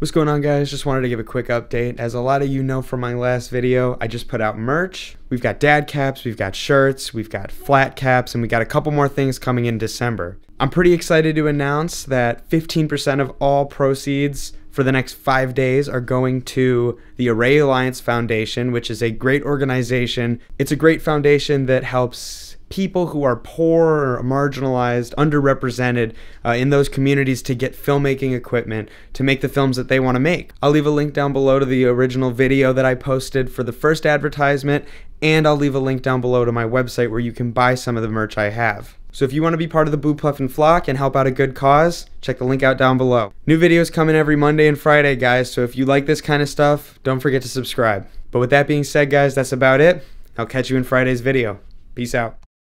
What's going on, guys? Just wanted to give a quick update. As a lot of you know from my last video, I just put out merch. We've got dad caps, we've got shirts, we've got flat caps, and we got a couple more things coming in December. I'm pretty excited to announce that 15% of all proceeds for the next 5 days are going to the Array Alliance Foundation, which is a great organization. It's a great foundation that helps people who are poor or marginalized, underrepresented in those communities to get filmmaking equipment to make the films that they want to make. I'll leave a link down below to the original video that I posted for the first advertisement, and I'll leave a link down below to my website where you can buy some of the merch I have. So if you want to be part of the Blue Puffin flock and help out a good cause, check the link out down below. New videos coming every Monday and Friday, guys, so if you like this kind of stuff, don't forget to subscribe. But with that being said, guys, that's about it. I'll catch you in Friday's video. Peace out.